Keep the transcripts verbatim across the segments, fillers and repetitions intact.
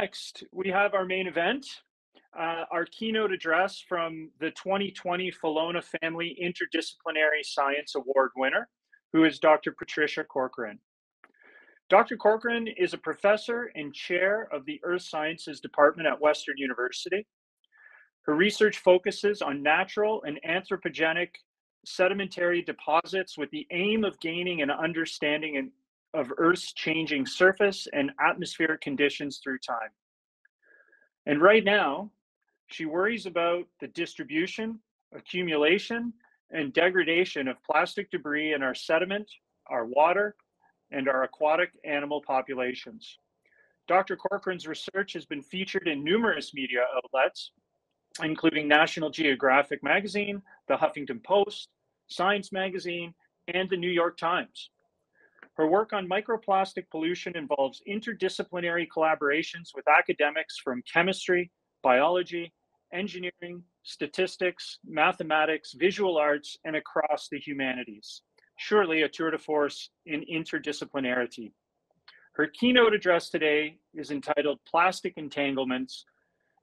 Next, we have our main event, uh, our keynote address from the twenty twenty Fallona Family Interdisciplinary Science Award winner, who is Doctor Patricia Corcoran. Doctor Corcoran is a professor and chair of the Earth Sciences Department at Western University. Her research focuses on natural and anthropogenic sedimentary deposits with the aim of gaining an understanding of Earth's changing surface and atmospheric conditions through time. And right now, she worries about the distribution, accumulation, and degradation of plastic debris in our sediment, our water, and our aquatic animal populations. Doctor Corcoran's research has been featured in numerous media outlets, including National Geographic Magazine, the Huffington Post, Science Magazine, and the New York Times. Her work on microplastic pollution involves interdisciplinary collaborations with academics from chemistry, biology, engineering, statistics, mathematics, visual arts, and across the humanities. Surely a tour de force in interdisciplinarity. Her keynote address today is entitled Plastic Entanglements,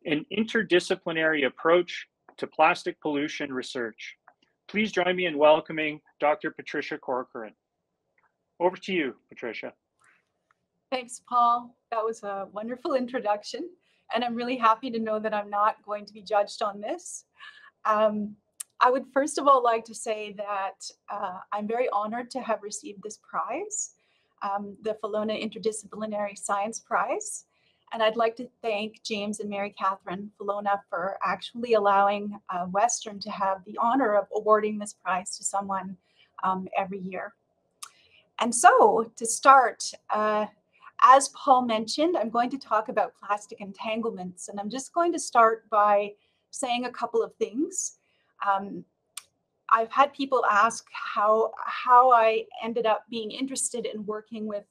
an interdisciplinary approach to plastic pollution research. Please join me in welcoming Doctor Patricia Corcoran. Over to you, Patricia. Thanks, Paul. That was a wonderful introduction. And I'm really happy to know that I'm not going to be judged on this. Um, I would first of all like to say that uh, I'm very honored to have received this prize, um, the Fallona Interdisciplinary Science Prize. And I'd like to thank James and Mary Catherine Fallona for actually allowing uh, Western to have the honor of awarding this prize to someone um, every year. And so to start, uh, as Paul mentioned, I'm going to talk about plastic entanglements. And I'm just going to start by saying a couple of things. Um, I've had people ask how, how I ended up being interested in working with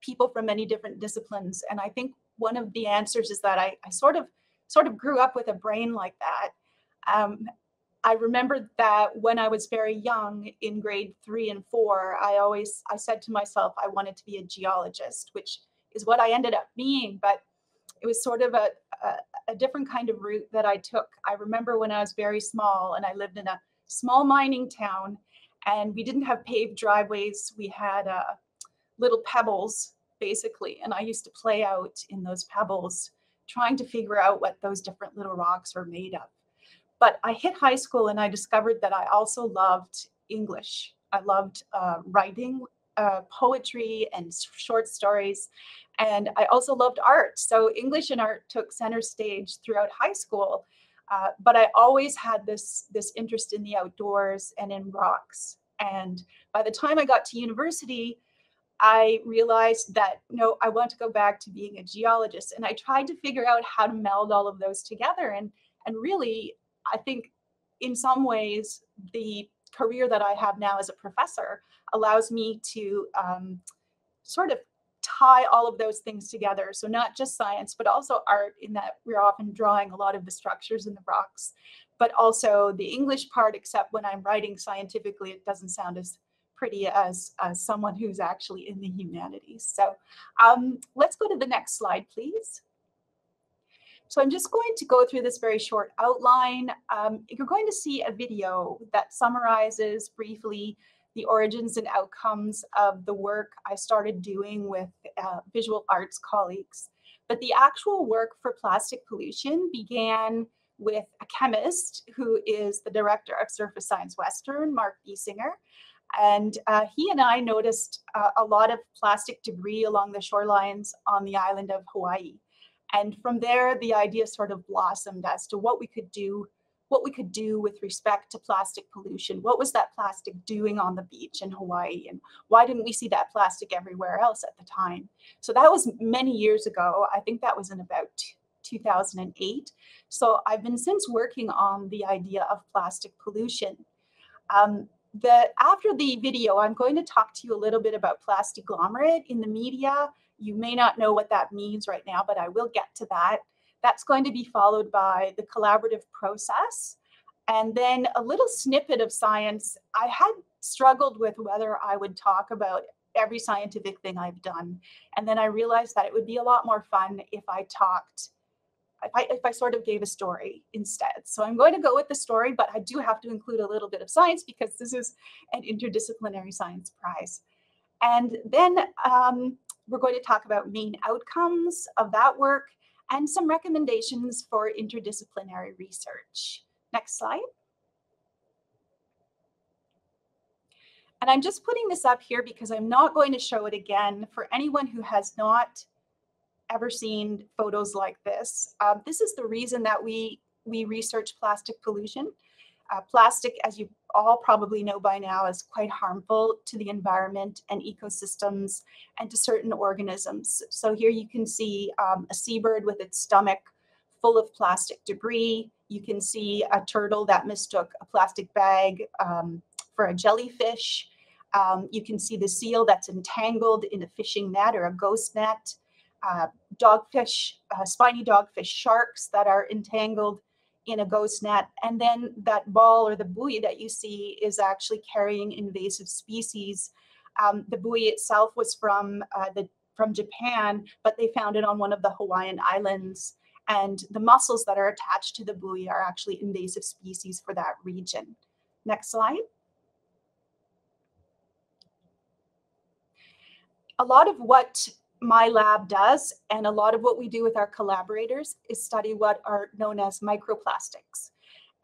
people from many different disciplines. And I think one of the answers is that I, I sort of sort of grew up with a brain like that. Um, I remembered that when I was very young in grade three and four, I always I said to myself, I wanted to be a geologist, which is what I ended up being. But it was sort of a, a, a different kind of route that I took. I remember when I was very small and I lived in a small mining town and we didn't have paved driveways. We had uh, little pebbles, basically. And I used to play out in those pebbles, trying to figure out what those different little rocks were made of. But I hit high school and I discovered that I also loved English. I loved uh, writing uh, poetry and short stories. And I also loved art. So English and art took center stage throughout high school. Uh, but I always had this, this interest in the outdoors and in rocks. And by the time I got to university, I realized that, no, I want to go back to being a geologist. And I tried to figure out how to meld all of those together. And, and really, I think in some ways, the career that I have now as a professor allows me to um, sort of tie all of those things together. So not just science, but also art, in that we're often drawing a lot of the structures in the rocks, but also the English part, except when I'm writing scientifically, it doesn't sound as pretty as, as someone who's actually in the humanities. So um, let's go to the next slide, please. So I'm just going to go through this very short outline. Um, you're going to see a video that summarizes briefly the origins and outcomes of the work I started doing with uh, visual arts colleagues. But the actual work for plastic pollution began with a chemist who is the director of Surface Science Western, Mark Esinger. And uh, he and I noticed uh, a lot of plastic debris along the shorelines on the island of Hawaii. And from there, the idea sort of blossomed as to what we could do, what we could do with respect to plastic pollution. What was that plastic doing on the beach in Hawaii? And why didn't we see that plastic everywhere else at the time? So that was many years ago. I think that was in about two thousand eight. So I've been since working on the idea of plastic pollution. Um, The, after the video, I'm going to talk to you a little bit about plastiglomerate in the media. You may not know what that means right now, but I will get to that. That's going to be followed by the collaborative process. And then a little snippet of science. I had struggled with whether I would talk about every scientific thing I've done. And then I realized that it would be a lot more fun if I talked, if I, if I sort of gave a story instead. So I'm going to go with the story, but I do have to include a little bit of science because this is an interdisciplinary science prize. And then um, we're going to talk about main outcomes of that work and some recommendations for interdisciplinary research. Next slide. And I'm just putting this up here because I'm not going to show it again for anyone who has not ever seen photos like this. Uh, this is the reason that we, we research plastic pollution. Uh, plastic, as you all probably know by now, is quite harmful to the environment and ecosystems and to certain organisms. So here you can see um, a seabird with its stomach full of plastic debris. You can see a turtle that mistook a plastic bag um, for a jellyfish. Um, you can see the seal that's entangled in a fishing net or a ghost net, uh, dogfish, uh, spiny dogfish sharks that are entangled in a ghost net. And then that ball or the buoy that you see is actually carrying invasive species. Um, the buoy itself was from, uh, the, from Japan, but they found it on one of the Hawaiian islands. And the mussels that are attached to the buoy are actually invasive species for that region. Next slide. A lot of what my lab does and a lot of what we do with our collaborators is study what are known as microplastics.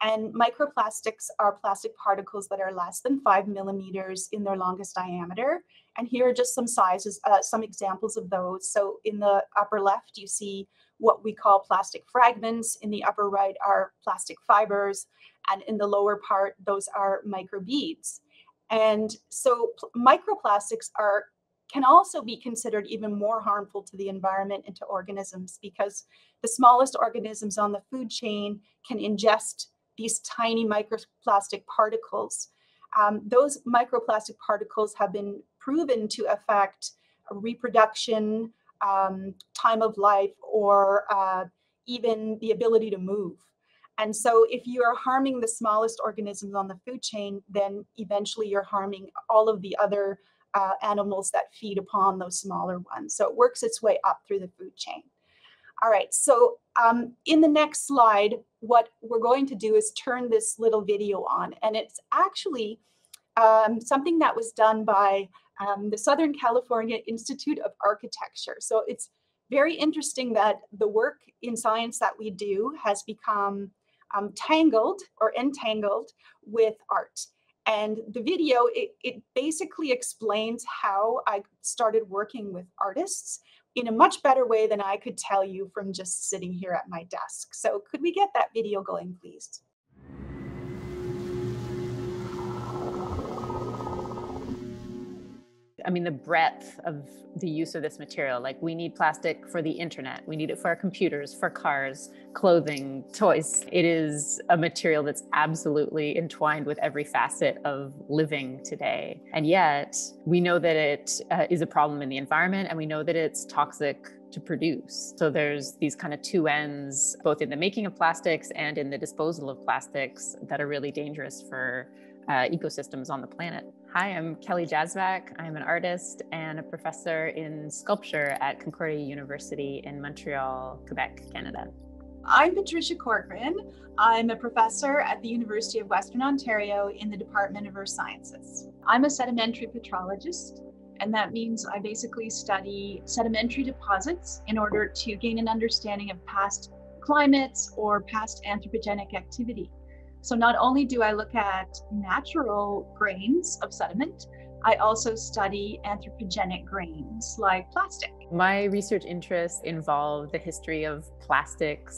And microplastics are plastic particles that are less than five millimeters in their longest diameter. And here are just some sizes, uh, some examples of those. So in the upper left, you see what we call plastic fragments. In the upper right are plastic fibers. And in the lower part, those are microbeads. And so microplastics are can also be considered even more harmful to the environment and to organisms because the smallest organisms on the food chain can ingest these tiny microplastic particles. Um, those microplastic particles have been proven to affect reproduction, um, time of life, or uh, even the ability to move. And so if you are harming the smallest organisms on the food chain, then eventually you're harming all of the other Uh, animals that feed upon those smaller ones. So it works its way up through the food chain. All right, so um, in the next slide, what we're going to do is turn this little video on. And it's actually um, something that was done by um, the Southern California Institute of Architecture. So it's very interesting that the work in science that we do has become um, tangled or entangled with art. And the video, it, it basically explains how I started working with artists in a much better way than I could tell you from just sitting here at my desk. So could we get that video going, please? I mean, the breadth of the use of this material, like we need plastic for the internet, we need it for our computers, for cars, clothing, toys. It is a material that's absolutely entwined with every facet of living today. And yet we know that it uh, is a problem in the environment, and we know that it's toxic to produce. So there's these kind of two ends, both in the making of plastics and in the disposal of plastics, that are really dangerous for Uh, ecosystems on the planet. Hi, I'm Kelly Jazvac. I'm an artist and a professor in sculpture at Concordia University in Montreal, Quebec, Canada. I'm Patricia Corcoran. I'm a professor at the University of Western Ontario in the Department of Earth Sciences. I'm a sedimentary petrologist, and that means I basically study sedimentary deposits in order to gain an understanding of past climates or past anthropogenic activity. So not only do I look at natural grains of sediment, I also study anthropogenic grains like plastic. My research interests involve the history of plastics,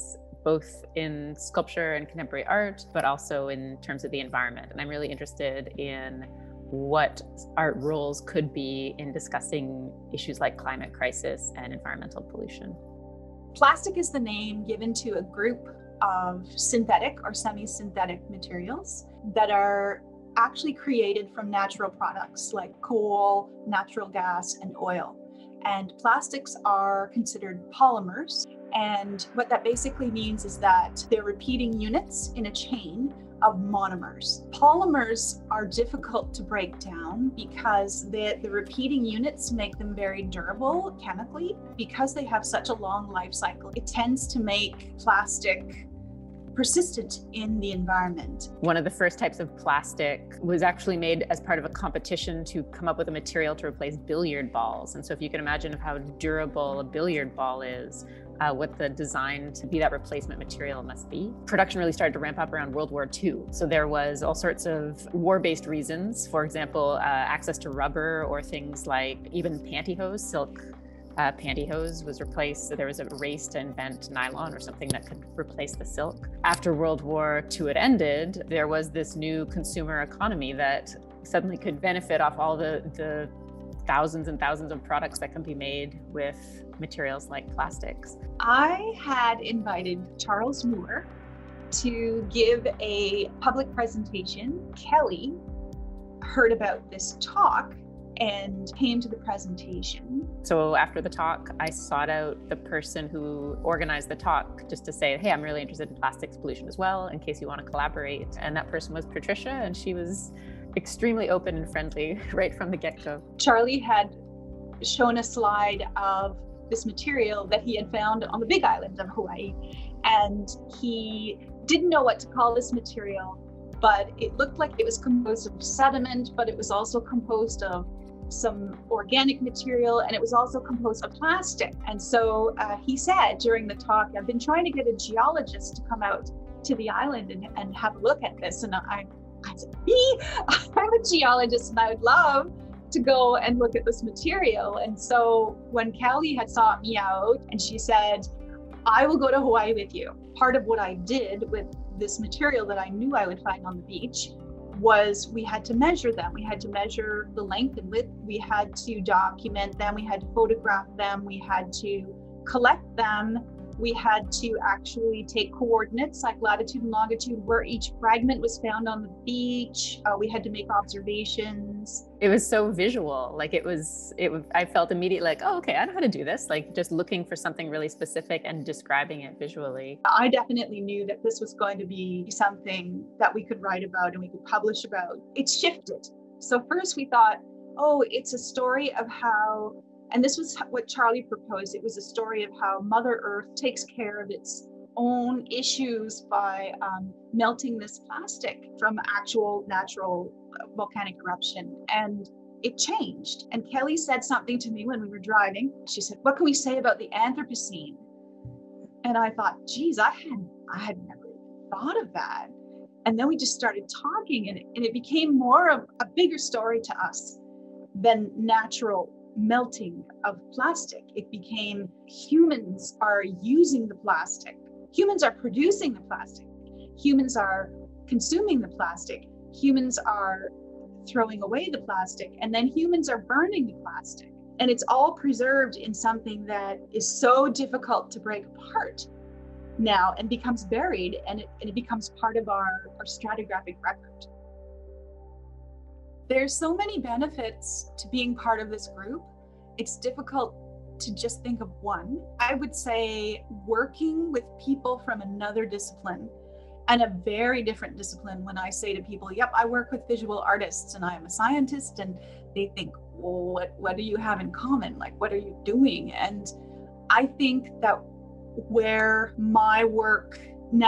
both in sculpture and contemporary art, but also in terms of the environment. And I'm really interested in what art roles could be in discussing issues like climate crisis and environmental pollution. Plastic is the name given to a group of synthetic or semi-synthetic materials that are actually created from natural products like coal, natural gas, and oil. And plastics are considered polymers. And what that basically means is that they're repeating units in a chain of monomers. Polymers are difficult to break down because the, the repeating units make them very durable chemically. Because they have such a long life cycle, it tends to make plastic persistent in the environment. One of the first types of plastic was actually made as part of a competition to come up with a material to replace billiard balls. And so if you can imagine how durable a billiard ball is, Uh, what the design to be that replacement material must be. Production really started to ramp up around World War Two. So there was all sorts of war-based reasons, for example, uh, access to rubber or things like even pantyhose, silk uh, pantyhose was replaced. So there was a race to invent nylon or something that could replace the silk. After World War Two had ended, there was this new consumer economy that suddenly could benefit off all the, the thousands and thousands of products that can be made with materials like plastics. I had invited Charles Moore to give a public presentation. Kelly heard about this talk and came to the presentation. So after the talk, I sought out the person who organized the talk just to say, hey, I'm really interested in plastics pollution as well, in case you want to collaborate. And that person was Patricia, and she was extremely open and friendly right from the get-go. Charlie had shown a slide of this material that he had found on the Big Island of Hawaii, and he didn't know what to call this material, but it looked like it was composed of sediment, but it was also composed of some organic material, and it was also composed of plastic. And so uh, he said during the talk, I've been trying to get a geologist to come out to the island and, and have a look at this. And I, I said, me? I'm a geologist and I would love to go and look at this material. And so when Kelly had sought me out and she said, I will go to Hawaii with you. Part of what I did with this material that I knew I would find on the beach was we had to measure them. We had to measure the length and width. We had to document them. We had to photograph them. We had to collect them. We had to actually take coordinates like latitude and longitude where each fragment was found on the beach. Uh, we had to make observations. It was so visual. Like it was, it was, I felt immediately like, oh, okay, I know how to do this. Like just looking for something really specific and describing it visually. I definitely knew that this was going to be something that we could write about and we could publish about. It shifted. So first we thought, oh, it's a story of how And this was what Charlie proposed. It was a story of how Mother Earth takes care of its own issues by um, melting this plastic from actual natural volcanic eruption. And it changed. And Kelly said something to me when we were driving. She said, what can we say about the Anthropocene? And I thought, geez, I had, I had never thought of that. And then we just started talking, and it, and it became more of a bigger story to us than natural melting of plastic. It became humans are using the plastic. Humans are producing the plastic. Humans are consuming the plastic. Humans are throwing away the plastic. And then humans are burning the plastic. And it's all preserved in something that is so difficult to break apart now and becomes buried, and it, and it becomes part of our, our stratigraphic record. There's so many benefits to being part of this group. It's difficult to just think of one. I would say working with people from another discipline, and a very different discipline. When I say to people, yep, I work with visual artists and I am a scientist, and they think, well, what, what do you have in common? Like, what are you doing? And I think that where my work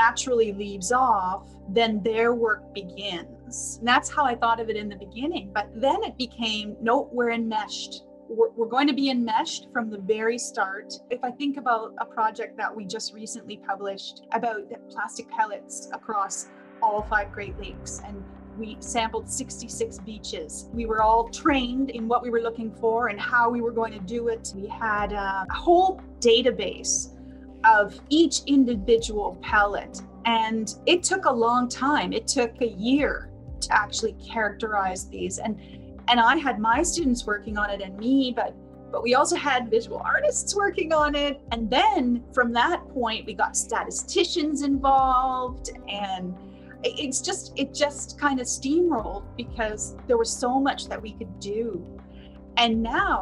naturally leaves off, then their work begins. And that's how I thought of it in the beginning. But then it became, no, we're enmeshed. We're, we're going to be enmeshed from the very start. If I think about a project that we just recently published about plastic pellets across all five Great Lakes, and we sampled sixty-six beaches. We were all trained in what we were looking for and how we were going to do it. We had a whole database of each individual pellet, and it took a long time. It took a year to actually characterize these. And and I had my students working on it and me, but but we also had visual artists working on it. And then from that point, we got statisticians involved, and it's just, it just kind of steamrolled because there was so much that we could do. And now,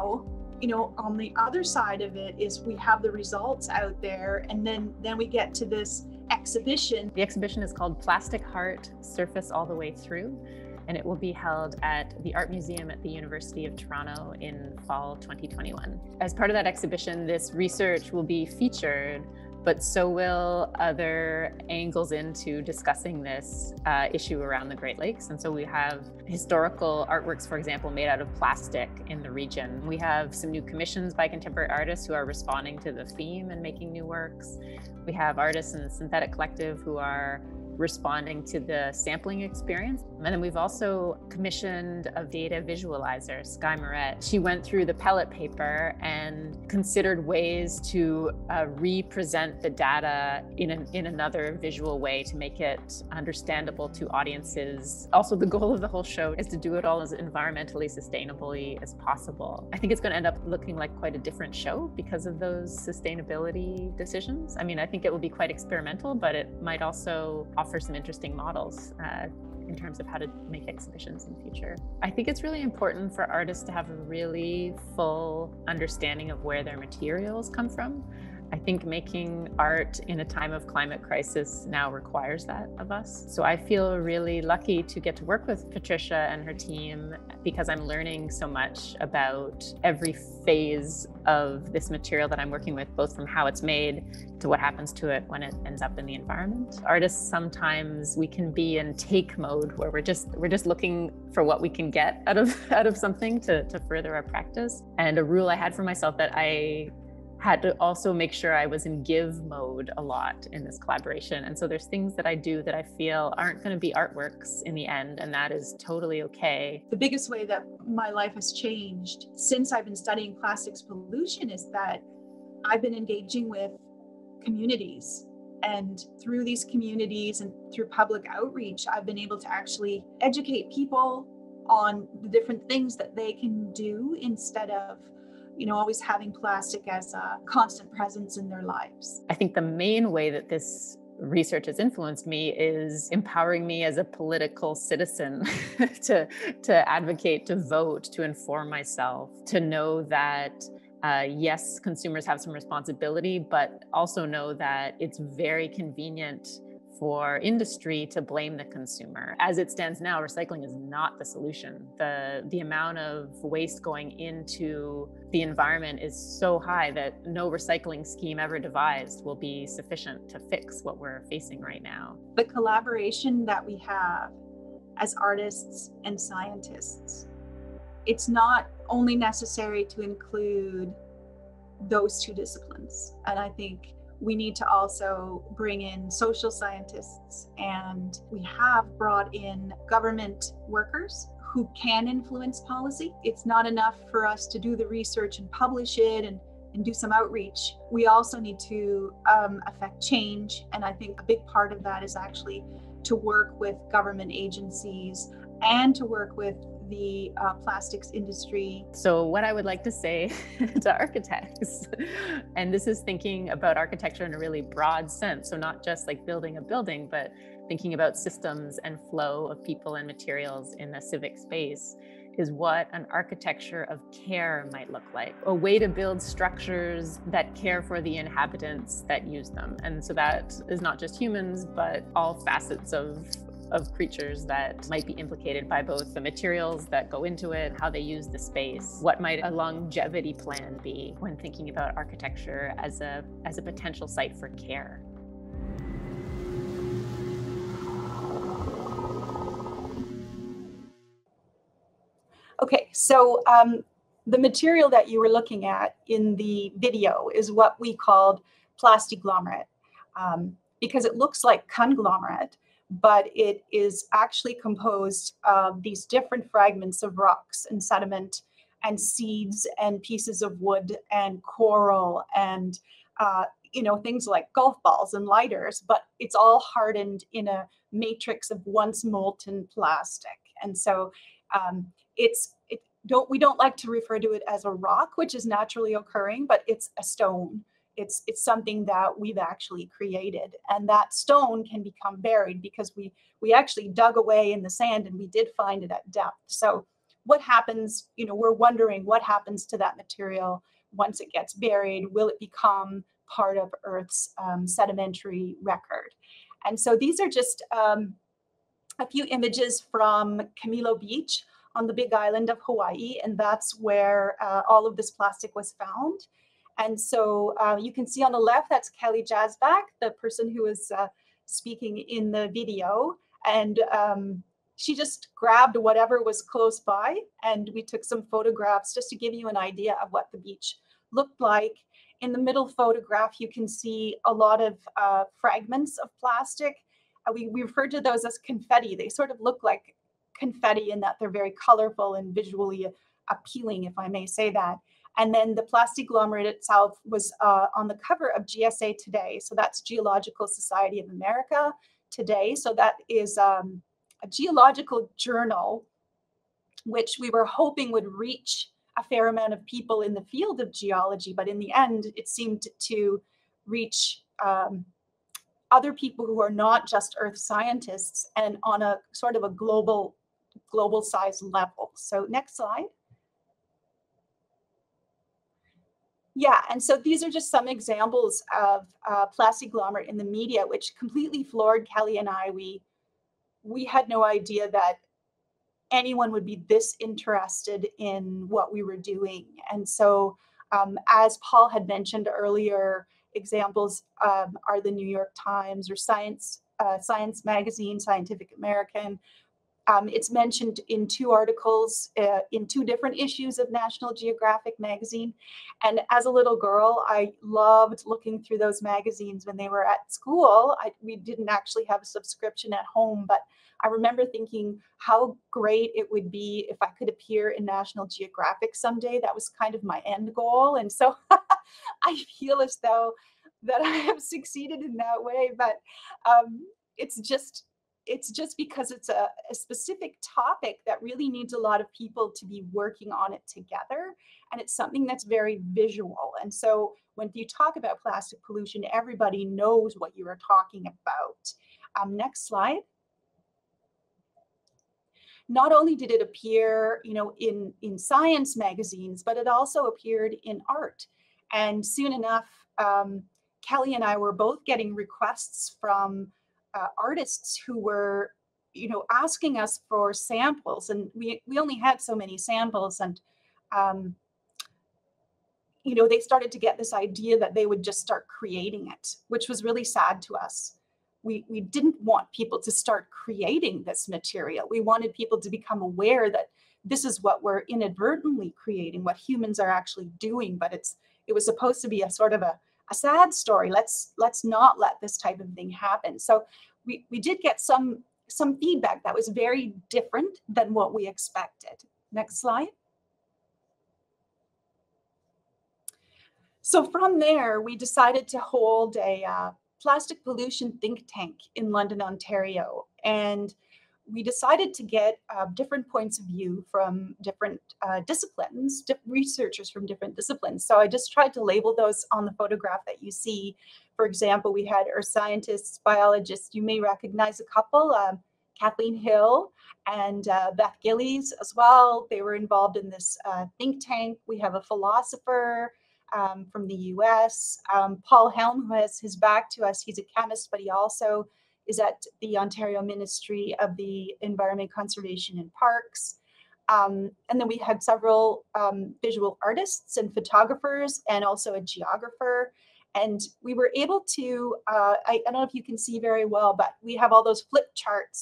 you know, on the other side of it is we have the results out there, and then, then we get to this exhibition. The exhibition is called Plastic Heart: Surface All the Way Through, and it will be held at the Art Museum at the University of Toronto in fall twenty twenty-one. As part of that exhibition, this research will be featured, but so will other angles into discussing this uh, issue around the Great Lakes. And so we have historical artworks, for example, made out of plastic in the region. We have some new commissions by contemporary artists who are responding to the theme and making new works. We have artists in the Synthetic Collective who are responding to the sampling experience. And then we've also commissioned a data visualizer, Skye Moret. She went through the pellet paper and considered ways to uh, re-present the data in, an, in another visual way to make it understandable to audiences. Also, the goal of the whole show is to do it all as environmentally sustainably as possible. I think it's going to end up looking like quite a different show because of those sustainability decisions. I mean, I think it will be quite experimental, but it might also offer some interesting models uh, in terms of how to make exhibitions in the future. I think it's really important for artists to have a really full understanding of where their materials come from. I think making art in a time of climate crisis now requires that of us. So I feel really lucky to get to work with Patricia and her team because I'm learning so much about every phase of this material that I'm working with, both from how it's made to what happens to it when it ends up in the environment. Artists, sometimes we can be in take mode where we're just we're just looking for what we can get out of out of something to, to further our practice. And a rule I had for myself that I had to also make sure I was in give mode a lot in this collaboration. And so there's things that I do that I feel aren't going to be artworks in the end, and that is totally okay. The biggest way that my life has changed since I've been studying plastics pollution is that I've been engaging with communities. And through these communities and through public outreach, I've been able to actually educate people on the different things that they can do instead of you know, always having plastic as a constant presence in their lives. I think the main way that this research has influenced me is empowering me as a political citizen to, to advocate, to vote, to inform myself, to know that Uh, yes, consumers have some responsibility, but also know that it's very convenient for industry to blame the consumer. As it stands now, recycling is not the solution. The, the amount of waste going into the environment is so high that no recycling scheme ever devised will be sufficient to fix what we're facing right now. The collaboration that we have as artists and scientists, it's not only necessary to include those two disciplines. And I think we need to also bring in social scientists, and we have brought in government workers who can influence policy. It's not enough for us to do the research and publish it and, and do some outreach. We also need to um, affect change. And I think a big part of that is actually to work with government agencies and to work with the uh, plastics industry. So what I would like to say to architects, and this is thinking about architecture in a really broad sense, so not just like building a building, but thinking about systems and flow of people and materials in the civic space, is what an architecture of care might look like. A way to build structures that care for the inhabitants that use them. And so that is not just humans, but all facets of of creatures that might be implicated by both the materials that go into it, how they use the space. What might a longevity plan be when thinking about architecture as a, as a potential site for care? Okay, so um, the material that you were looking at in the video is what we called plastiglomerate, um, because it looks like conglomerate, but it is actually composed of these different fragments of rocks and sediment and seeds and pieces of wood and coral and, uh, you know, things like golf balls and lighters, but it's all hardened in a matrix of once molten plastic. And so um, it's, it don't, we don't like to refer to it as a rock, which is naturally occurring, but it's a stone. It's, it's something that we've actually created, and that stone can become buried because we, we actually dug away in the sand and we did find it at depth. So what happens, you know, we're wondering what happens to that material once it gets buried. Will it become part of Earth's um, sedimentary record. And so these are just um, a few images from Kamilo Beach on the Big Island of Hawaii, and that's where uh, all of this plastic was found. And so uh, you can see on the left, that's Kelly Jazvac, the person who was uh, speaking in the video. And um, she just grabbed whatever was close by, and we took some photographs just to give you an idea of what the beach looked like. In the middle photograph, you can see a lot of uh, fragments of plastic. Uh, we, we refer to those as confetti. They sort of look like confetti in that they're very colorful and visually appealing, if I may say that. And then the Plastiglomerate itself was uh, on the cover of G S A Today. So that's Geological Society of America Today. So that is um, a geological journal, which we were hoping would reach a fair amount of people in the field of geology. But in the end, it seemed to reach um, other people who are not just earth scientists, and on a sort of a global, global size level. So next slide. Yeah, and so these are just some examples of uh, Plastiglomerate in the media, which completely floored Kelly and I. We, we had no idea that anyone would be this interested in what we were doing. And so, um, as Paul had mentioned earlier, examples um, are the New York Times or Science, uh, Science Magazine, Scientific American. Um, it's mentioned in two articles uh, in two different issues of National Geographic magazine. And as a little girl, I loved looking through those magazines when they were at school. I, we didn't actually have a subscription at home, but I remember thinking how great it would be if I could appear in National Geographic someday. That was kind of my end goal. And so I feel as though that I have succeeded in that way, but um, it's just, It's just because it's a, a specific topic that really needs a lot of people to be working on it together. And it's something that's very visual. And so when you talk about plastic pollution, everybody knows what you are talking about. Um, next slide. Not only did it appear, you know, in, in science magazines, but it also appeared in art. And soon enough, um, Kelly and I were both getting requests from Uh, artists who were, you know, asking us for samples, and we we only had so many samples, and um, you know, they started to get this idea that they would just start creating it, which was really sad to us. We we didn't want people to start creating this material. We wanted people to become aware that this is what we're inadvertently creating, what humans are actually doing. But it's it was supposed to be a sort of a A sad story. Let's let's not let this type of thing happen. So we we did get some some feedback that was very different than what we expected. Next slide. So from there, we decided to hold a uh, plastic pollution think tank in London, Ontario, and we decided to get uh, different points of view from different uh, disciplines, di researchers from different disciplines. So I just tried to label those on the photograph that you see. For example, we had earth scientists, biologists. You may recognize a couple, um, Kathleen Hill and uh, Beth Gillies as well. They were involved in this uh, think tank. We have a philosopher um, from the U S, um, Paul Helm, who has his back to us. He's a chemist, but he also is at the Ontario Ministry of the Environment, Conservation and Parks. Um, and then we had several um, visual artists and photographers, and also a geographer. And we were able to, uh, I, I don't know if you can see very well, but we have all those flip charts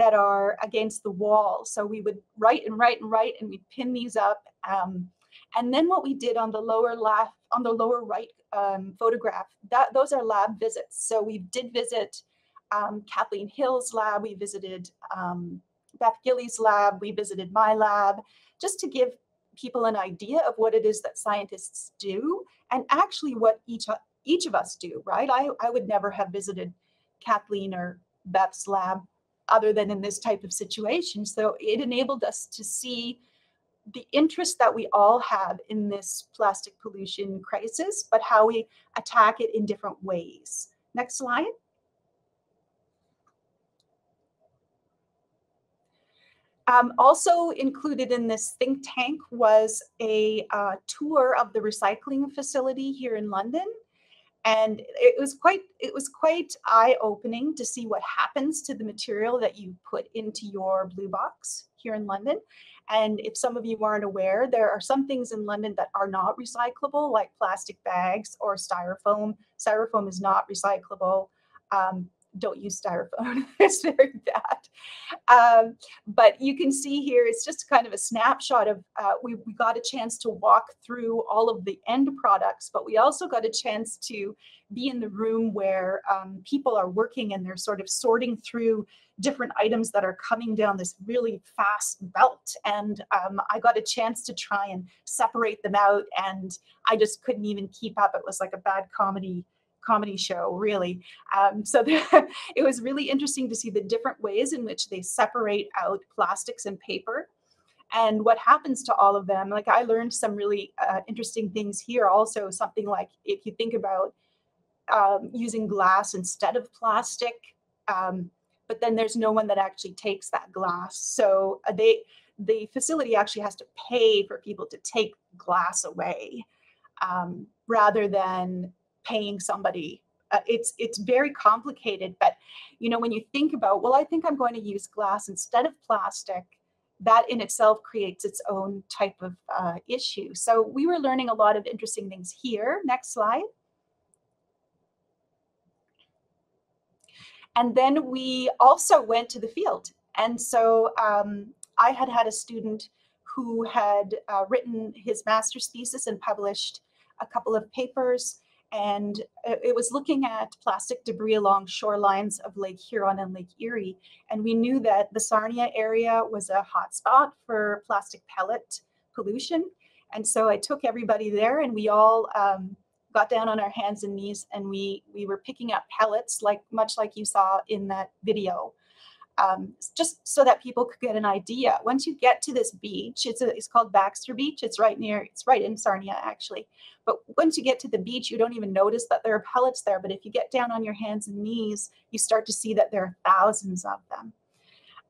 that are against the wall. So we would write and write and write, and we'd pin these up. Um, and then what we did on the lower left, on the lower right um, photograph, that those are lab visits. So we did visit Um, Kathleen Hill's lab, we visited um, Beth Gillies' lab, we visited my lab, just to give people an idea of what it is that scientists do, and actually what each, each of us do, right? I, I would never have visited Kathleen or Beth's lab other than in this type of situation. So it enabled us to see the interest that we all have in this plastic pollution crisis, but how we attack it in different ways. Next slide. Um, also included in this think tank was a uh, tour of the recycling facility here in London. And it was quite it was quite eye-opening to see what happens to the material that you put into your blue box here in London. And if some of you aren't aware, there are some things in London that are not recyclable, like plastic bags or styrofoam. Styrofoam is not recyclable. Um, don't use styrofoam. It's very bad. Um, but you can see here, it's just kind of a snapshot of, uh, we, we got a chance to walk through all of the end products, but we also got a chance to be in the room where um, people are working and they're sort of sorting through different items that are coming down this really fast belt. And um, I got a chance to try and separate them out, and I just couldn't even keep up. It was like a bad comedy comedy show, really. Um, so there, it was really interesting to see the different ways in which they separate out plastics and paper and what happens to all of them. Like, I learned some really uh, interesting things here also. Something like, if you think about um, using glass instead of plastic, um, but then there's no one that actually takes that glass. So they, the facility actually has to pay for people to take glass away um, rather than paying somebody. Uh, it's it's very complicated, but you know, when you think about, well, I think I'm going to use glass instead of plastic, that in itself creates its own type of uh, issue. So we were learning a lot of interesting things here. Next slide. And then we also went to the field. And so um, I had had a student who had uh, written his master's thesis and published a couple of papers. And it was looking at plastic debris along shorelines of Lake Huron and Lake Erie. And we knew that the Sarnia area was a hotspot for plastic pellet pollution. And so I took everybody there, and we all um, got down on our hands and knees, and we, we were picking up pellets, like much like you saw in that video, um, just so that people could get an idea. Once you get to this beach, it's, a, it's called Baxter Beach. It's right near, it's right in Sarnia, actually. But once you get to the beach, you don't even notice that there are pellets there. But if you get down on your hands and knees, you start to see that there are thousands of them.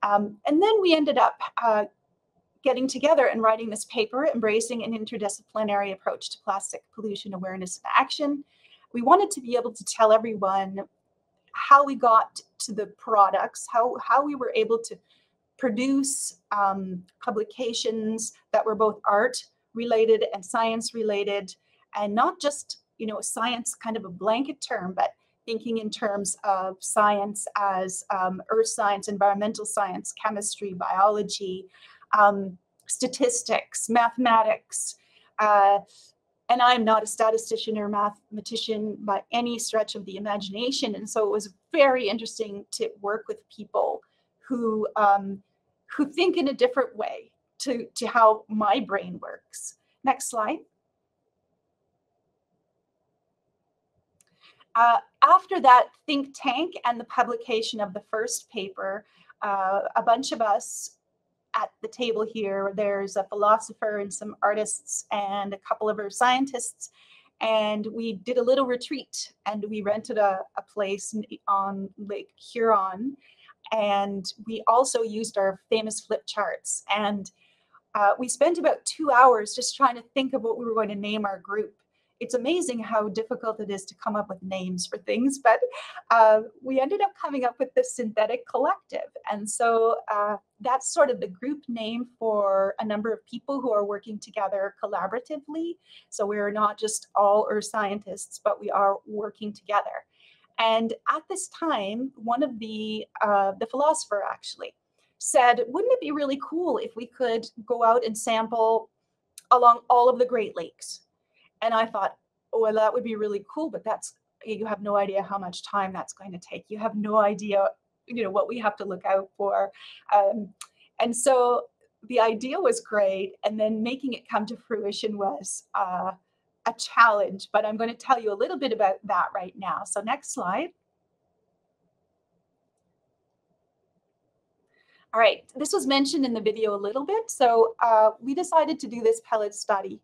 Um, and then we ended up uh, getting together and writing this paper, Embracing an Interdisciplinary Approach to Plastic Pollution Awareness and Action. We wanted to be able to tell everyone how we got to the products, how, how we were able to produce um, publications that were both art-related and science-related, and not just, you know, science kind of a blanket term, but thinking in terms of science as um, earth science, environmental science, chemistry, biology, um, statistics, mathematics. Uh, and I'm not a statistician or mathematician by any stretch of the imagination. And so it was very interesting to work with people who, um, who think in a different way to, to how my brain works. Next slide. Uh, after that think tank and the publication of the first paper, uh, a bunch of us at the table here, there's a philosopher and some artists and a couple of our scientists, and we did a little retreat, and we rented a, a place on Lake Huron, and we also used our famous flip charts, and uh, we spent about two hours just trying to think of what we were going to name our group. It's amazing how difficult it is to come up with names for things, but uh, we ended up coming up with the Synthetic Collective. And so uh, that's sort of the group name for a number of people who are working together collaboratively. So we're not just all earth scientists, but we are working together. And at this time, one of the, uh, the philosopher actually said, wouldn't it be really cool if we could go out and sample along all of the Great Lakes? And I thought, oh, well, that would be really cool, but that's, you have no idea how much time that's going to take. You have no idea, you know, what we have to look out for. Um, and so the idea was great. And then making it come to fruition was uh, a challenge, but I'm going to tell you a little bit about that right now. So next slide. All right, this was mentioned in the video a little bit. So uh, we decided to do this pellet study.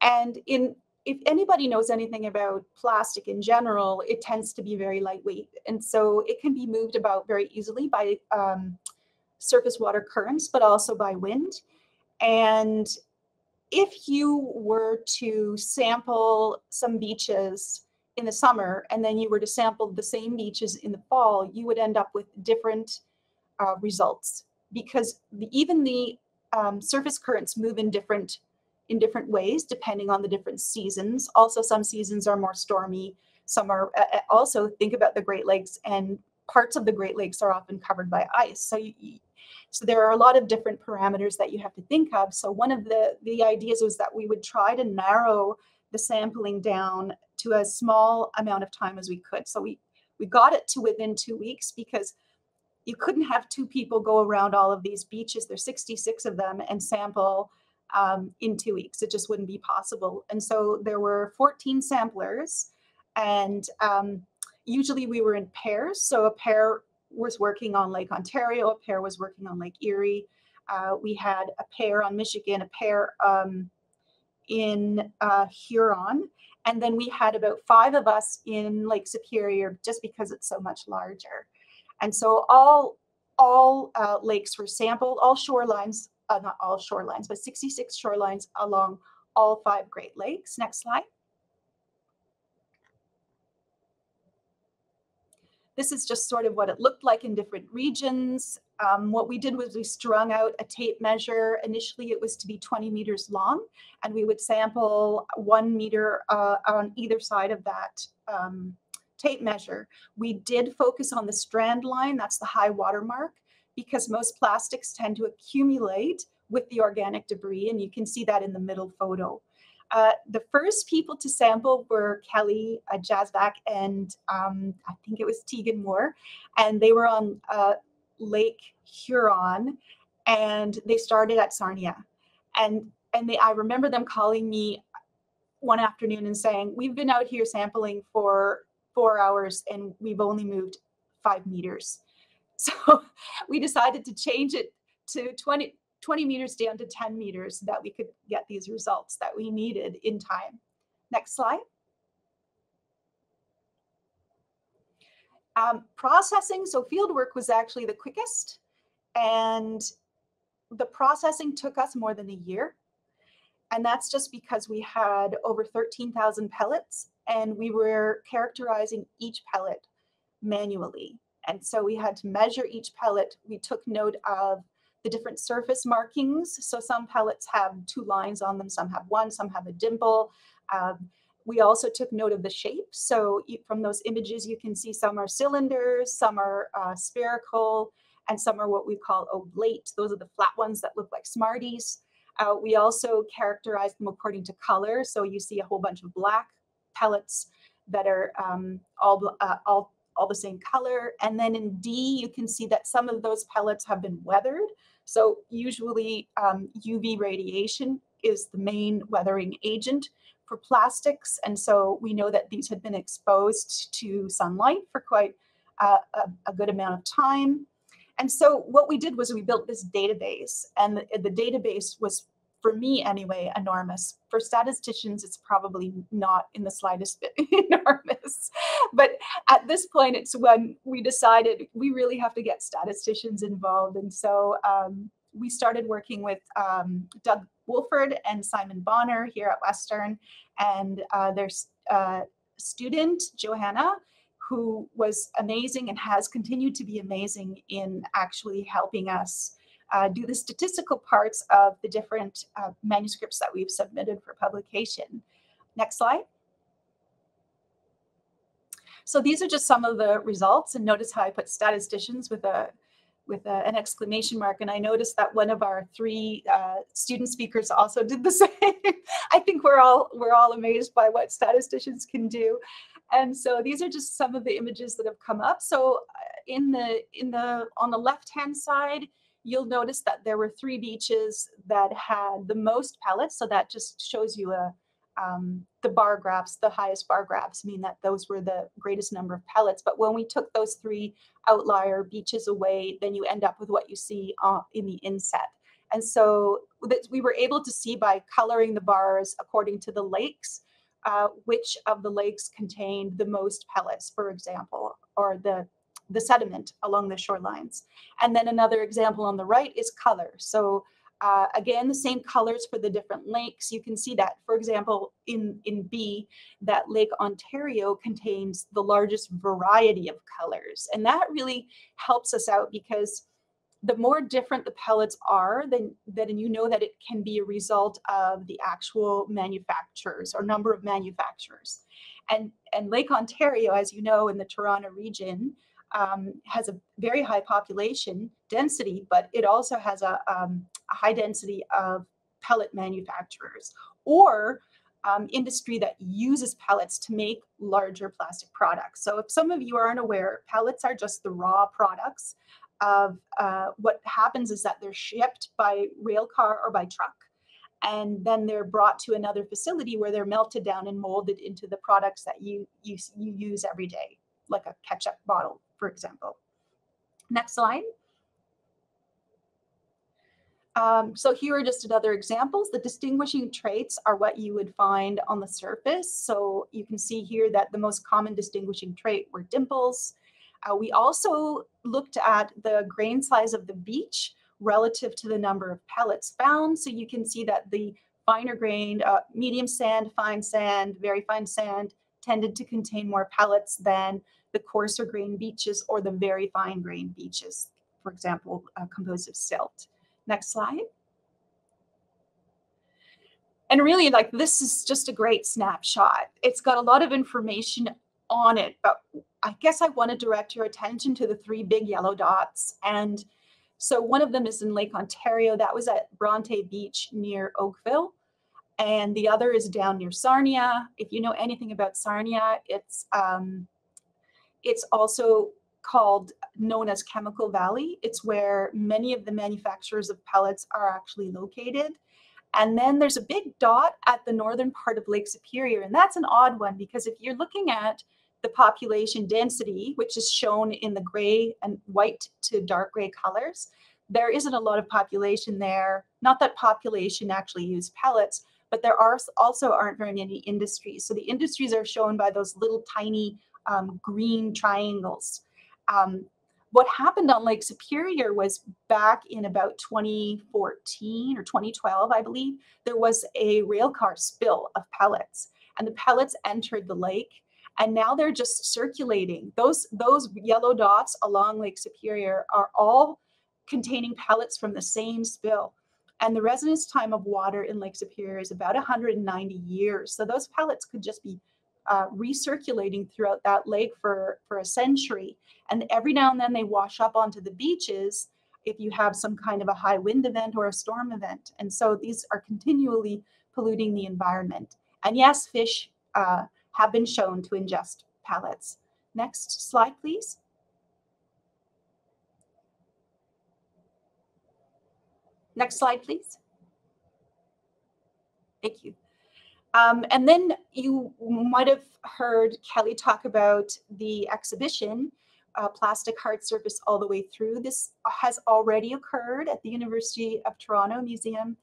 And in if anybody knows anything about plastic in general, it tends to be very lightweight. And so it can be moved about very easily by um, surface water currents, but also by wind. And if you were to sample some beaches in the summer and then you were to sample the same beaches in the fall, you would end up with different uh, results, because the, even the um, surface currents move in different in different ways depending on the different seasons. Also, some seasons are more stormy, some are uh, also think about the Great Lakes, and parts of the Great Lakes are often covered by ice. So you, so there are a lot of different parameters that you have to think of. So one of the, the ideas was that we would try to narrow the sampling down to as small amount of time as we could. So we, we got it to within two weeks because you couldn't have two people go around all of these beaches, there's sixty-six of them, and sample um, in two weeks. It just wouldn't be possible. And so there were fourteen samplers, and um, usually we were in pairs. So a pair was working on Lake Ontario, a pair was working on Lake Erie. Uh, we had a pair on Michigan, a pair um, in uh, Huron, and then we had about five of us in Lake Superior, just because it's so much larger. And so all, all uh, lakes were sampled, all shorelines, uh, not all shorelines, but sixty-six shorelines along all five Great Lakes. Next slide. This is just sort of what it looked like in different regions. Um, what we did was we strung out a tape measure. Initially, it was to be twenty meters long, and we would sample one meter uh, on either side of that um, tape measure. We did focus on the strand line, that's the high water mark, because most plastics tend to accumulate with the organic debris, and you can see that in the middle photo. Uh, the first people to sample were Kelly uh, Jazvac and um, I think it was Tegan Moore, and they were on uh, Lake Huron, and they started at Sarnia, and and they I remember them calling me one afternoon and saying, "We've been out here sampling for four hours and we've only moved five meters." So we decided to change it to twenty. twenty meters down to ten meters so that we could get these results that we needed in time. Next slide. Um, processing, so field work was actually the quickest, and the processing took us more than a year. And that's just because we had over thirteen thousand pellets, and we were characterizing each pellet manually. And so we had to measure each pellet. We took note of the different surface markings. So some pellets have two lines on them, some have one, some have a dimple. Um, we also took note of the shape. So you, from those images, you can see some are cylinders, some are uh, spherical, and some are what we call oblate. Those are the flat ones that look like Smarties. Uh, we also characterized them according to color. So you see a whole bunch of black pellets that are um, all, uh, all all the same color. And then in D, you can see that some of those pellets have been weathered. So usually um, U V radiation is the main weathering agent for plastics. And so we know that these had been exposed to sunlight for quite uh, a, a good amount of time. And so what we did was we built this database, and the, the database was, for me anyway, enormous. For statisticians, it's probably not in the slightest bit enormous. But at this point, it's when we decided we really have to get statisticians involved. And so um, we started working with um, Doug Wolford and Simon Bonner here at Western, and uh, their uh, student, Johanna, who was amazing and has continued to be amazing in actually helping us Uh, do the statistical parts of the different uh, manuscripts that we've submitted for publication. Next slide. So these are just some of the results, and notice how I put statisticians with a with a, an exclamation mark. And I noticed that one of our three uh, student speakers also did the same. I think we're all we're all amazed by what statisticians can do. And so these are just some of the images that have come up. So in the in the on the left-hand side, you'll notice that there were three beaches that had the most pellets. So that just shows you a, um, the bar graphs, the highest bar graphs mean that those were the greatest number of pellets. But when we took those three outlier beaches away, then you end up with what you see uh, in the inset. And so that we were able to see by coloring the bars according to the lakes, uh, which of the lakes contained the most pellets, for example, or the the sediment along the shorelines. And then another example on the right is color. So Uh, again, the same colors for the different lakes. You can see that, for example, in, in B, that Lake Ontario contains the largest variety of colors. And that really helps us out, because the more different the pellets are, then, then you know that it can be a result of the actual manufacturers or number of manufacturers. And, and Lake Ontario, as you know, in the Toronto region, um, has a very high population density, but it also has a, um, a high density of pellet manufacturers or um, industry that uses pellets to make larger plastic products. So if some of you aren't aware, pellets are just the raw products of uh, what happens is that they're shipped by rail car or by truck, and then they're brought to another facility where they're melted down and molded into the products that you, you, you use every day, like a ketchup bottle, for example. Next slide. Um, so here are just another examples. The distinguishing traits are what you would find on the surface. So you can see here that the most common distinguishing trait were dimples. Uh, we also looked at the grain size of the beach relative to the number of pellets found. So you can see that the finer grained, uh, medium sand, fine sand, very fine sand tended to contain more pellets than the coarser grained beaches or the very fine grained beaches, for example, uh, composed of silt. Next slide. And really, like, this is just a great snapshot. It's got a lot of information on it, but I guess I want to direct your attention to the three big yellow dots. And so one of them is in Lake Ontario. That was at Bronte Beach near Oakville. And the other is down near Sarnia. If you know anything about Sarnia, it's um, it's also called, known as Chemical Valley. It's where many of the manufacturers of pellets are actually located. And then there's a big dot at the northern part of Lake Superior. And that's an odd one, because if you're looking at the population density, which is shown in the gray and white to dark gray colors, there isn't a lot of population there. Not that population actually use pellets, but there are also aren't very many industries. So the industries are shown by those little tiny um, green triangles. Um, What happened on Lake Superior was back in about twenty fourteen or twenty twelve, I believe, there was a rail car spill of pellets, and the pellets entered the lake, and now they're just circulating. Those, those yellow dots along Lake Superior are all containing pellets from the same spill, and the residence time of water in Lake Superior is about one hundred ninety years. So those pellets could just be Uh, recirculating throughout that lake for, for a century. And every now and then they wash up onto the beaches if you have some kind of a high wind event or a storm event. And so these are continually polluting the environment. And yes, fish uh, have been shown to ingest pellets. Next slide, please. Next slide, please. Thank you. Um, and then you might have heard Kelly talk about the exhibition, uh, Plastic Heart: Surface All the Way Through. This has already occurred at the University of Toronto Museum,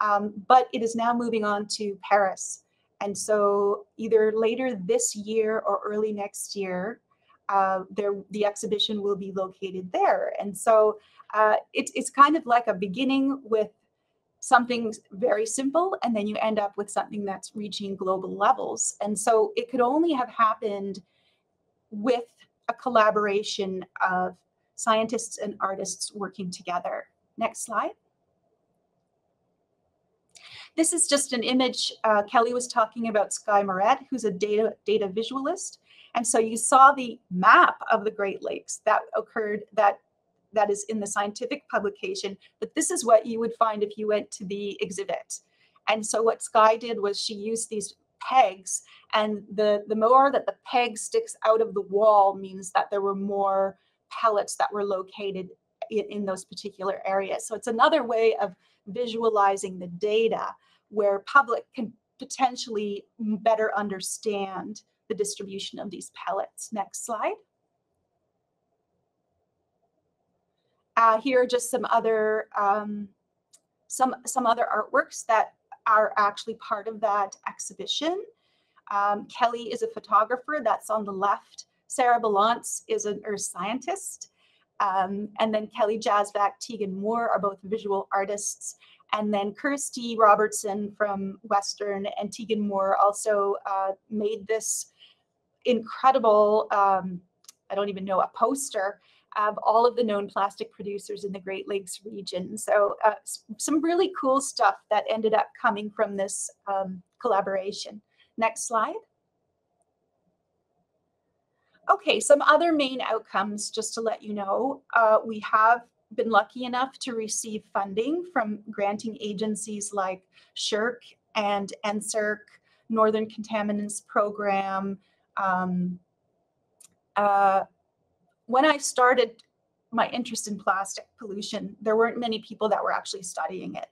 um, but it is now moving on to Paris. And so either later this year or early next year, uh, there, the exhibition will be located there. And so uh, it, it's kind of like a beginning with something very simple, and then you end up with something that's reaching global levels. And so it could only have happened with a collaboration of scientists and artists working together. Next slide. This is just an image. Uh, Kelly was talking about Skye Moret, who's a data, data visualist. And so you saw the map of the Great Lakes that occurred, that that is in the scientific publication, but this is what you would find if you went to the exhibit. And so what Skye did was she used these pegs, and the, the more that the peg sticks out of the wall means that there were more pellets that were located in, in those particular areas. So it's another way of visualizing the data where public can potentially better understand the distribution of these pellets. Next slide. Uh, here are just some other um, some some other artworks that are actually part of that exhibition. Um, Kelly is a photographer. That's on the left. Sarah Balance is an earth scientist, um, and then Kelly Jazvac, Tegan Moore are both visual artists. And then Kirsty Robertson from Western and Tegan Moore also uh, made this incredible, um, I don't even know, a poster of all of the known plastic producers in the Great Lakes region. So uh, some really cool stuff that ended up coming from this um, collaboration. Next slide. Okay, some other main outcomes, just to let you know. Uh, we have been lucky enough to receive funding from granting agencies like S C I-Arc and N S E R C, Northern Contaminants Program. Um, uh, when I started my interest in plastic pollution, there weren't many people that were actually studying it.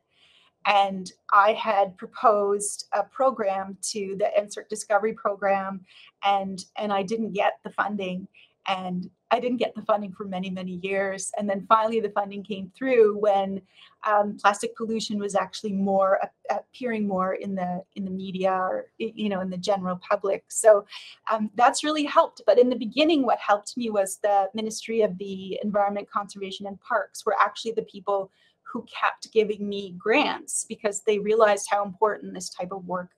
And I had proposed a program to the N S E R C Discovery Program, and, and I didn't get the funding. And I didn't get the funding for many, many years. And then finally, the funding came through when um, plastic pollution was actually more uh, appearing more in the in the media, or you know, in the general public. So um, that's really helped. But in the beginning, what helped me was the Ministry of the Environment, Conservation and Parks were actually the people who kept giving me grants because they realized how important this type of work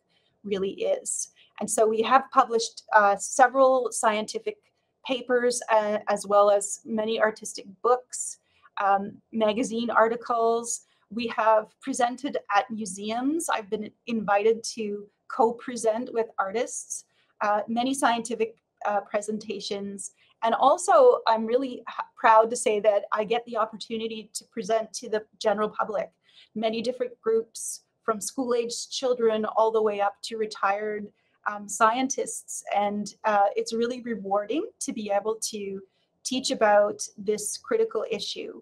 really is. And so we have published uh, several scientific papers, uh, as well as many artistic books, um, magazine articles. We have presented at museums. I've been invited to co-present with artists, uh, many scientific uh, presentations. And also, I'm really proud to say that I get the opportunity to present to the general public, many different groups from school-aged children all the way up to retired Um, scientists, and uh, it's really rewarding to be able to teach about this critical issue.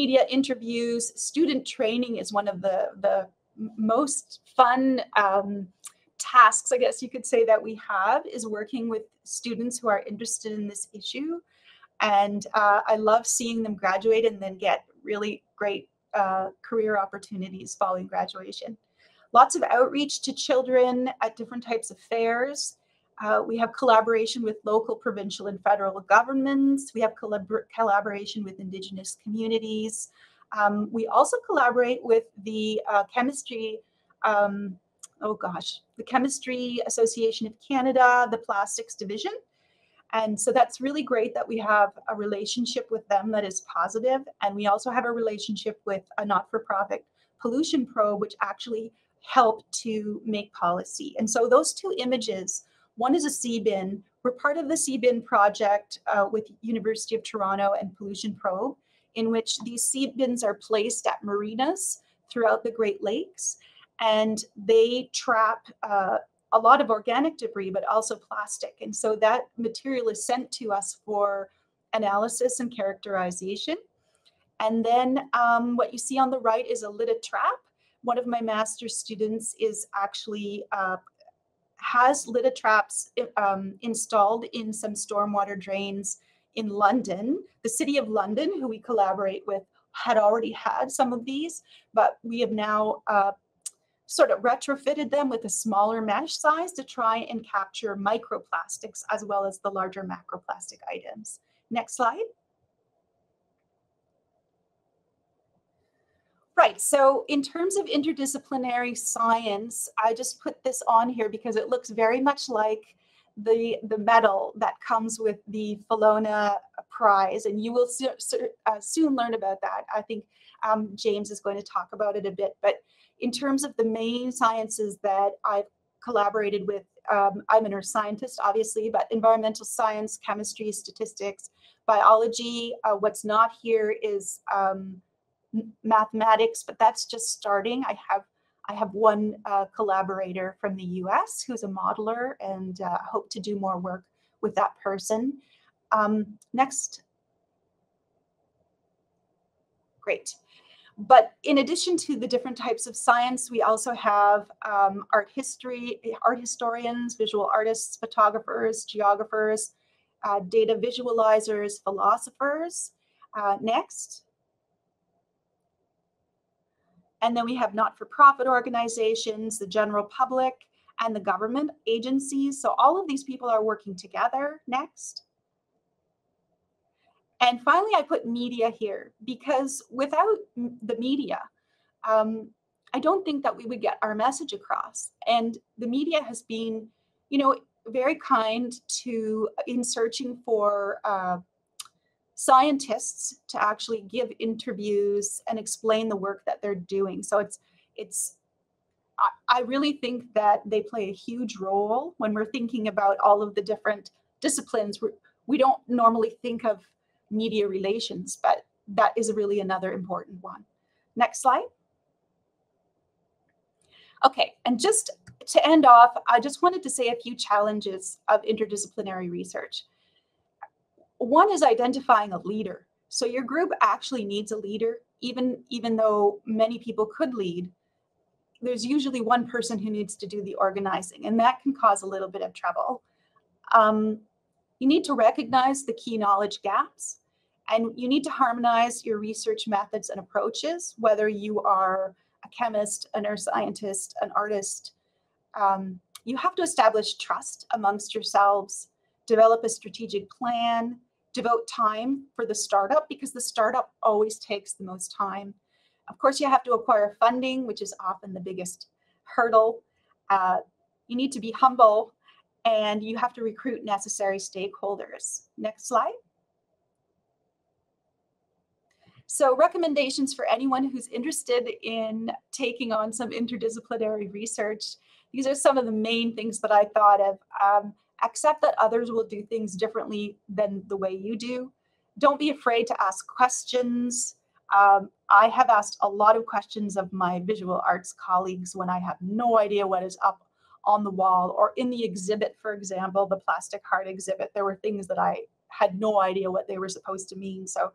Media interviews, student training is one of the, the most fun um, tasks, I guess you could say, that we have, is working with students who are interested in this issue. And uh, I love seeing them graduate and then get really great uh, career opportunities following graduation. Lots of outreach to children at different types of fairs. Uh, we have collaboration with local, provincial, and federal governments. We have collabor collaboration with Indigenous communities. Um, we also collaborate with the uh, chemistry, um, oh gosh, the Chemistry Association of Canada, the Plastics Division. And so that's really great that we have a relationship with them that is positive. And we also have a relationship with a not-for-profit Pollution Probe, which actually help to make policy. And so those two images, one is a C BIN. We're part of the C BIN project uh, with University of Toronto and Pollution Probe, in which these C BINs are placed at marinas throughout the Great Lakes, and they trap uh, a lot of organic debris, but also plastic. And so that material is sent to us for analysis and characterization. And then um, what you see on the right is a litter trap. One of my master's students is actually uh, has litter traps um, installed in some stormwater drains in London. The City of London, who we collaborate with, had already had some of these, but we have now uh, sort of retrofitted them with a smaller mesh size to try and capture microplastics as well as the larger macroplastic items. Next slide. Right, so in terms of interdisciplinary science, I just put this on here because it looks very much like the, the medal that comes with the Fallona Prize, and you will so, so, uh, soon learn about that. I think um, James is going to talk about it a bit, but in terms of the main sciences that I've collaborated with, um, I'm an earth scientist, obviously, but environmental science, chemistry, statistics, biology. Uh, what's not here is um, mathematics, but that's just starting. I have I have one uh, collaborator from the U S who's a modeler, and uh, hope to do more work with that person. Um, next. Great. But in addition to the different types of science, we also have um, art history, art historians, visual artists, photographers, geographers, uh, data visualizers, philosophers. Uh, next. And then we have not-for-profit organizations, the general public, and the government agencies. So all of these people are working together. Next. And finally, I put media here because without the media, um, I don't think that we would get our message across. And the media has been, you know, very kind to in searching for uh, scientists to actually give interviews and explain the work that they're doing. So it's, it's, I, I really think that they play a huge role when we're thinking about all of the different disciplines. We're, we don't normally think of media relations, but that is really another important one. Next slide. Okay, and just to end off, I just wanted to say a few challenges of interdisciplinary research. One is identifying a leader. So your group actually needs a leader, even, even though many people could lead. There's usually one person who needs to do the organizing, and that can cause a little bit of trouble. Um, you need to recognize the key knowledge gaps, and you need to harmonize your research methods and approaches, whether you are a chemist, an earth scientist, an artist. Um, you have to establish trust amongst yourselves, develop a strategic plan, devote time for the startup, because the startup always takes the most time. Of course, you have to acquire funding, which is often the biggest hurdle. Uh, you need to be humble, and you have to recruit necessary stakeholders. Next slide. So recommendations for anyone who's interested in taking on some interdisciplinary research. These are some of the main things that I thought of. Um, accept that others will do things differently than the way you do. Don't be afraid to ask questions. Um, I have asked a lot of questions of my visual arts colleagues when I have no idea what is up on the wall or in the exhibit. For example, the Plastic Heart exhibit, there were things that I had no idea what they were supposed to mean. So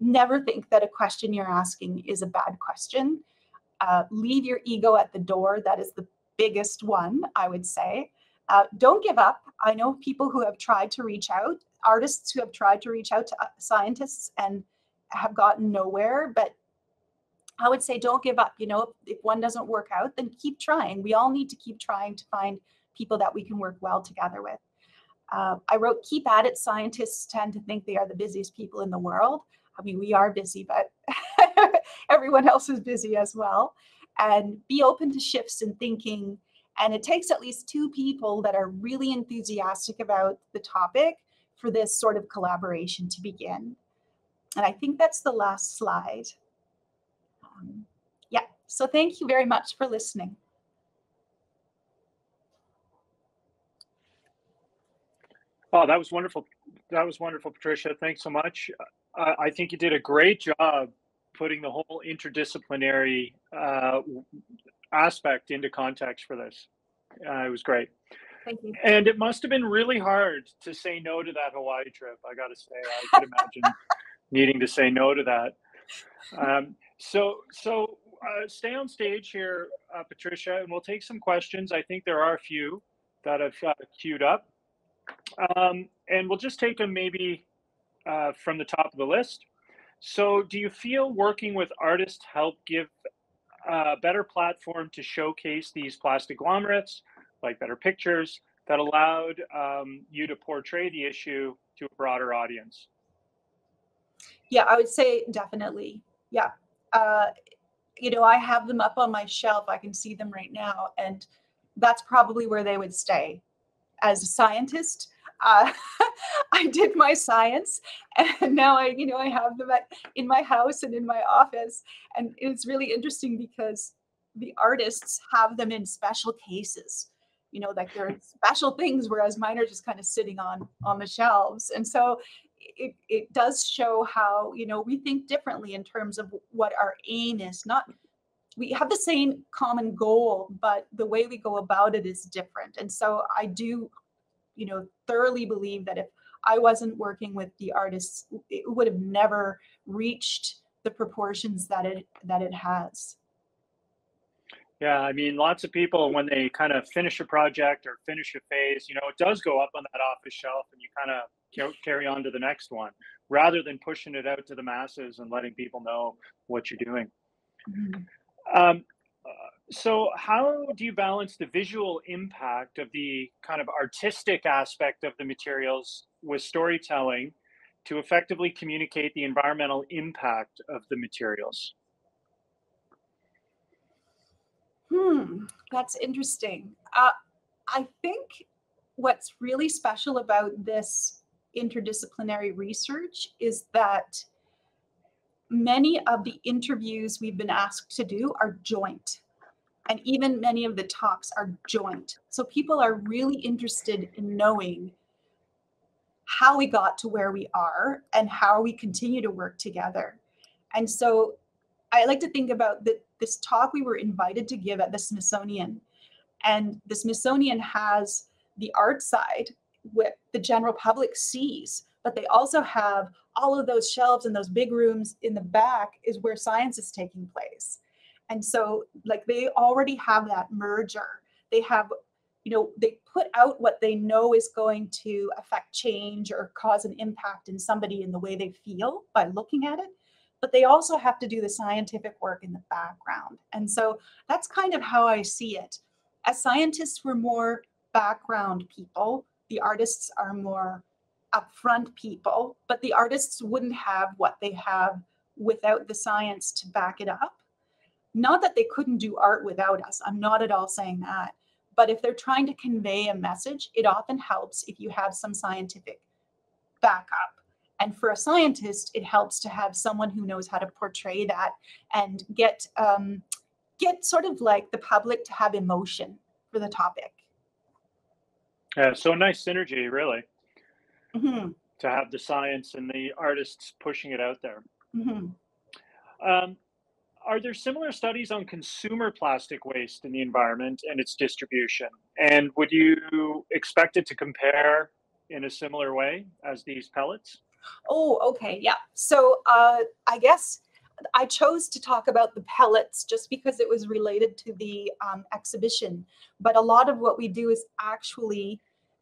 never think that a question you're asking is a bad question. Uh, leave your ego at the door. That is the biggest one, I would say. Uh, don't give up. I know people who have tried to reach out, artists who have tried to reach out to scientists and have gotten nowhere, but I would say don't give up. You know, if one doesn't work out, then keep trying. We all need to keep trying to find people that we can work well together with. Uh, I wrote, keep at it. Scientists tend to think they are the busiest people in the world. I mean, we are busy, but everyone else is busy as well. And be open to shifts in thinking. And it takes at least two people that are really enthusiastic about the topic for this sort of collaboration to begin. And I think that's the last slide. Um, yeah, so thank you very much for listening. Oh, that was wonderful. That was wonderful, Patricia. Thanks so much. Uh, I think you did a great job putting the whole interdisciplinary uh, aspect into context for this. Uh, it was great. Thank you. And it must have been really hard to say no to that Hawaii trip, I gotta say. I could imagine needing to say no to that. Um, so so uh, stay on stage here, uh, Patricia, and we'll take some questions. I think there are a few that I've uh, queued up. Um, and we'll just take them maybe uh, from the top of the list. So do you feel working with artists help give a better platform to showcase these plastiglomerates, like better pictures, that allowed um, you to portray the issue to a broader audience? Yeah, I would say definitely. Yeah. Uh, you know, I have them up on my shelf. I can see them right now. And that's probably where they would stay. As a scientist, uh, I did my science, and now I, you know, I have them at, in my house and in my office. And it's really interesting because the artists have them in special cases, you know, like they're special things, whereas mine are just kind of sitting on, on the shelves. And so it, it does show how, you know, we think differently in terms of what our aim is. Not, we have the same common goal, but the way we go about it is different. And so I do, you know, thoroughly believe that if I wasn't working with the artists, it would have never reached the proportions that it, that it has. Yeah, I mean, lots of people, when they kind of finish a project or finish a phase, you know, it does go up on that office shelf and you kind of carry on to the next one, rather than pushing it out to the masses and letting people know what you're doing. Mm-hmm. um, uh, so how do you balance the visual impact of the kind of artistic aspect of the materials with storytelling to effectively communicate the environmental impact of the materials? Hmm, that's interesting. Uh, I think what's really special about this interdisciplinary research is that many of the interviews we've been asked to do are joint, and even many of the talks are joint. So people are really interested in knowing how we got to where we are and how we continue to work together. And so I like to think about the, this talk we were invited to give at the Smithsonian. And the Smithsonian has the art side, what the general public sees, but they also have all of those shelves and those big rooms in the back is where science is taking place. And so like they already have that merger. They have, you know, they put out what they know is going to affect change or cause an impact in somebody in the way they feel by looking at it, but they also have to do the scientific work in the background. And so that's kind of how I see it. As scientists, we're more background people. The artists are more upfront people, but the artists wouldn't have what they have without the science to back it up. Not that they couldn't do art without us. I'm not at all saying that. But if they're trying to convey a message, it often helps if you have some scientific backup. And for a scientist, it helps to have someone who knows how to portray that and get um, get sort of like the public to have emotion for the topic. Yeah, so nice synergy, really, mm-hmm. to have the science and the artists pushing it out there. Mm-hmm. um, are there similar studies on consumer plastic waste in the environment and its distribution? And would you expect it to compare in a similar way as these pellets? Oh, okay. Yeah. So uh, I guess I chose to talk about the pellets just because it was related to the um, exhibition. But a lot of what we do is actually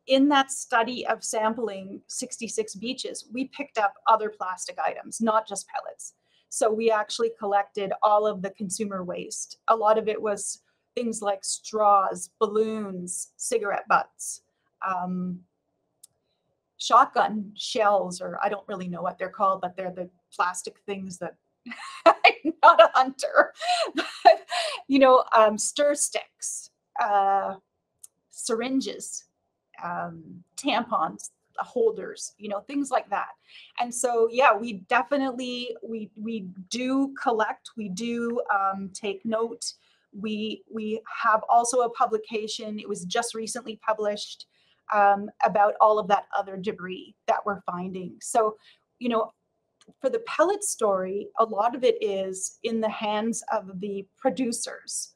in that study of sampling sixty-six beaches, we picked up other plastic items, not just pellets. So we actually collected all of the consumer waste. A lot of it was things like straws, balloons, cigarette butts, um, shotgun shells, or I don't really know what they're called, but they're the plastic things that I'm not a hunter, but, you know, um, stir sticks, uh, syringes, um, tampons, holders, you know, things like that. And so, yeah, we definitely, we, we do collect, we do um, take note. We, we have also a publication. It was just recently published Um, about all of that other debris that we're finding. So, you know, for the pellet story, a lot of it is in the hands of the producers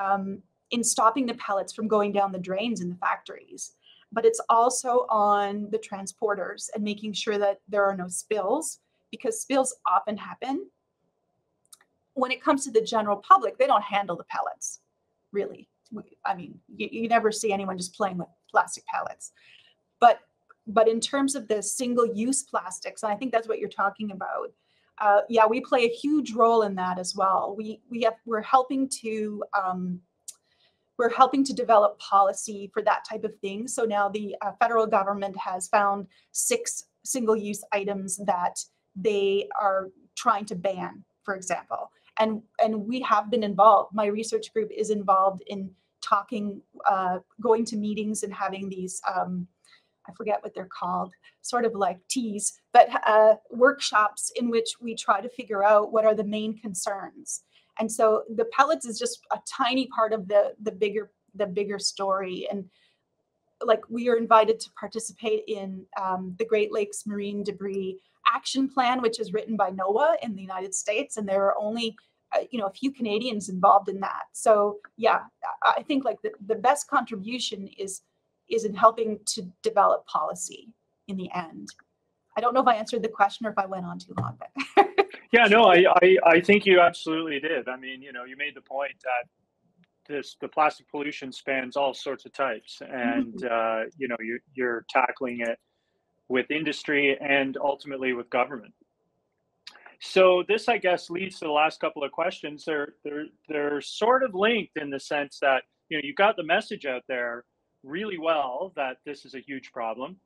um, in stopping the pellets from going down the drains in the factories. But it's also on the transporters and making sure that there are no spills, because spills often happen. When it comes to the general public, they don't handle the pellets, really. I mean, you, you never see anyone just playing with plastic pellets. But but in terms of the single-use plastics, and I think that's what you're talking about, uh, yeah, we play a huge role in that as well. We, we have, we're helping to um, we're helping to develop policy for that type of thing. So now the uh, federal government has found six single-use items that they are trying to ban, for example. And, and we have been involved. My research group is involved in talking, uh, going to meetings and having these, um, I forget what they're called, sort of like teas, but uh, workshops in which we try to figure out what are the main concerns. And so the pellets is just a tiny part of the, the bigger the bigger story. And like we are invited to participate in um, the Great Lakes Marine Debris Action Plan, which is written by NOAA in the United States, and there are only uh, you know a few Canadians involved in that. So yeah, I think like the, the best contribution is is in helping to develop policy in the end. I don't know if I answered the question or if I went on too long, but yeah, no, I, I I think you absolutely did. I mean, you know, you made the point that this the plastic pollution spans all sorts of types, and mm-hmm. uh, you know, you you're tackling it with industry and ultimately with government. So this, I guess, leads to the last couple of questions. They're, they're, they're sort of linked in the sense that, you know, you got the message out there really well that this is a huge problem.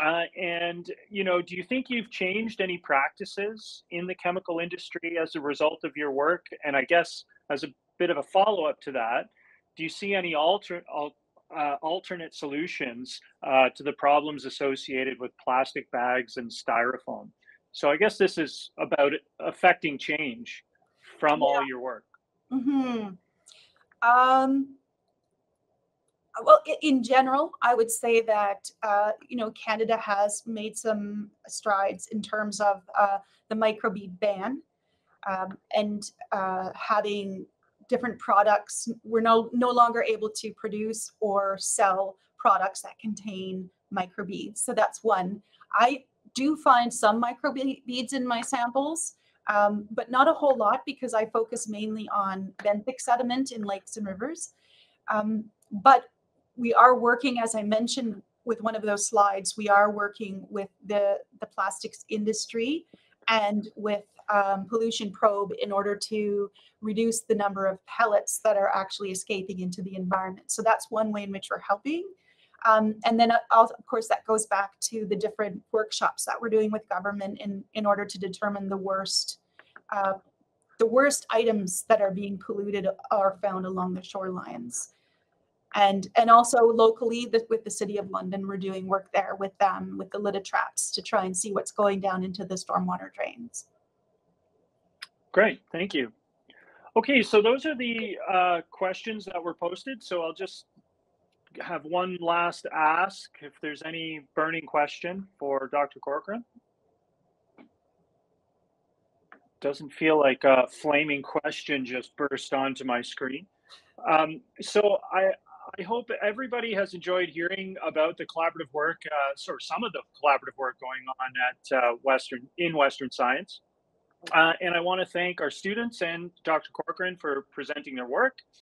Uh, and, you know, do you think you've changed any practices in the chemical industry as a result of your work? And I guess as a bit of a follow-up to that, do you see any alter, al, uh, alternate solutions uh, to the problems associated with plastic bags and styrofoam? So I guess this is about affecting change from yeah. all your work. Mm-hmm. Um, well, in general, I would say that, uh, you know, Canada has made some strides in terms of uh, the microbead ban um, and uh, having different products. We're no, no longer able to produce or sell products that contain microbeads. So that's one. I do find some microbeads in my samples, um, but not a whole lot because I focus mainly on benthic sediment in lakes and rivers. Um, but we are working, as I mentioned with one of those slides, we are working with the, the plastics industry and with um, Pollution Probe in order to reduce the number of pellets that are actually escaping into the environment. So that's one way in which we're helping. Um, and then, of course, that goes back to the different workshops that we're doing with government in, in order to determine the worst, uh, the worst items that are being polluted are found along the shorelines. And, and also locally the, with the City of London, we're doing work there with them, with the litter traps, to try and see what's going down into the stormwater drains. Great, thank you. Okay, so those are the uh, questions that were posted. So I'll just have one last ask if there's any burning question for Doctor Corcoran. Doesn't feel like a flaming question just burst onto my screen. Um, so I, I hope everybody has enjoyed hearing about the collaborative work, uh, or some of the collaborative work going on at uh, Western in Western Science. Uh, and I want to thank our students and Doctor Corcoran for presenting their work.